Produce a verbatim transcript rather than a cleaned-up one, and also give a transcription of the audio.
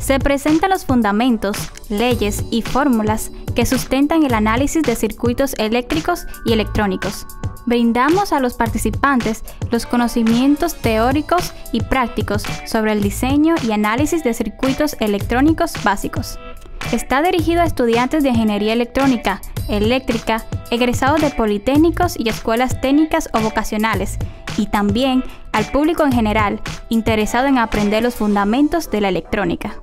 Se presentan los fundamentos, leyes y fórmulas que sustentan el análisis de circuitos eléctricos y electrónicos. Brindamos a los participantes los conocimientos teóricos y prácticos sobre el diseño y análisis de circuitos electrónicos básicos. Está dirigido a estudiantes de ingeniería electrónica, eléctrica, egresados de politécnicos y escuelas técnicas o vocacionales, y también al público en general, interesado en aprender los fundamentos de la electrónica.